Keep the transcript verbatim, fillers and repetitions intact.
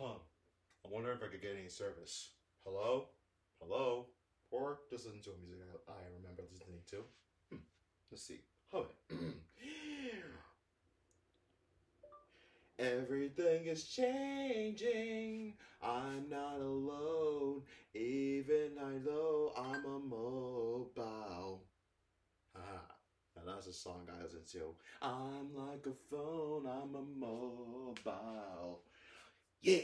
Huh, I wonder if I could get any service. Hello? Hello? Or just listen to a music I remember listening to. Hmm. Let's see. Hum it. Everything is changing. I'm not alone. Even I know I'm a mobile. Ah, now that's a song I listen to. I'm like a phone. I'm a mobile. Yeah.